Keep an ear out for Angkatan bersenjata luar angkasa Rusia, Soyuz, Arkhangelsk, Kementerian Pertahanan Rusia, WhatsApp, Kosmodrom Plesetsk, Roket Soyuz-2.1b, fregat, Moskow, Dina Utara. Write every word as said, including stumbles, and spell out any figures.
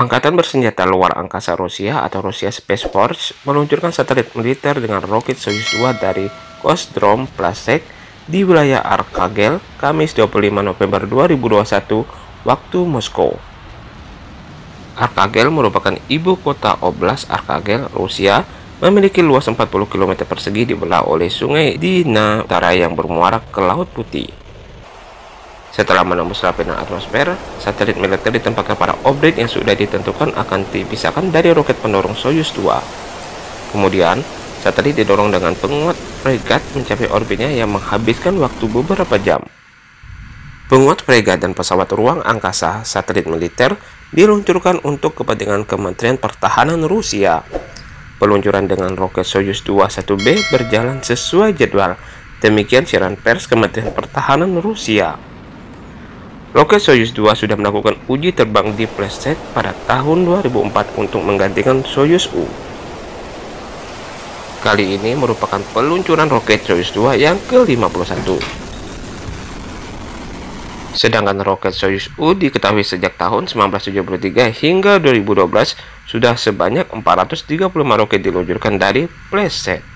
Angkatan bersenjata luar angkasa Rusia atau Rusia Space Force meluncurkan satelit militer dengan roket Soyuz dua dari Kosmodrom Plesetsk di wilayah Arkhangelsk, Kamis dua puluh lima November dua ribu dua puluh satu waktu Moskow. Arkhangelsk merupakan ibu kota Oblast Arkhangelsk, Rusia, memiliki luas empat puluh kilometer persegi dibelah oleh sungai Dina Utara yang bermuara ke Laut Putih. Setelah menembus lapisan atmosfer, satelit militer ditempatkan pada orbit yang sudah ditentukan akan dipisahkan dari roket pendorong Soyuz dua. Kemudian, satelit didorong dengan penguat fregat mencapai orbitnya yang menghabiskan waktu beberapa jam. Penguat fregat dan pesawat ruang angkasa satelit militer diluncurkan untuk kepentingan Kementerian Pertahanan Rusia. Peluncuran dengan roket Soyuz dua titik satu b berjalan sesuai jadwal. Demikian siaran pers Kementerian Pertahanan Rusia. Roket Soyuz dua sudah melakukan uji terbang di Plesetsk pada tahun dua ribu empat untuk menggantikan Soyuz U. Kali ini merupakan peluncuran roket Soyuz dua yang ke lima puluh satu. Sedangkan roket Soyuz U diketahui sejak tahun seribu sembilan ratus tujuh puluh tiga hingga dua ribu dua belas sudah sebanyak empat ratus tiga puluh lima roket diluncurkan dari Plesetsk.